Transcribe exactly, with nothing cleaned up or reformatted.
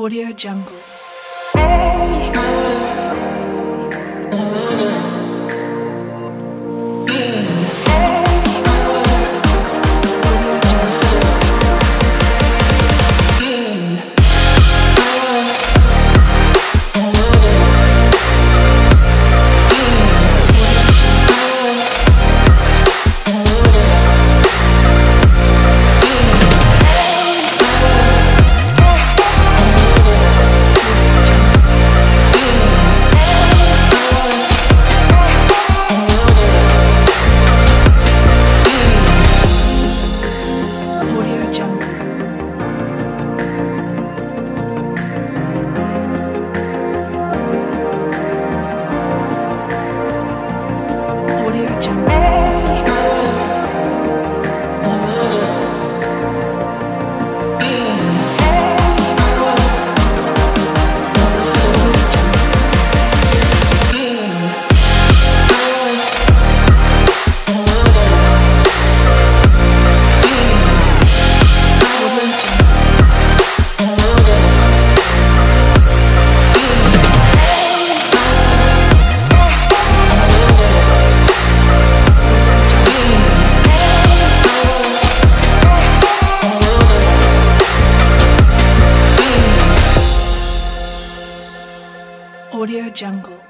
AudioJungle. AudioJungle.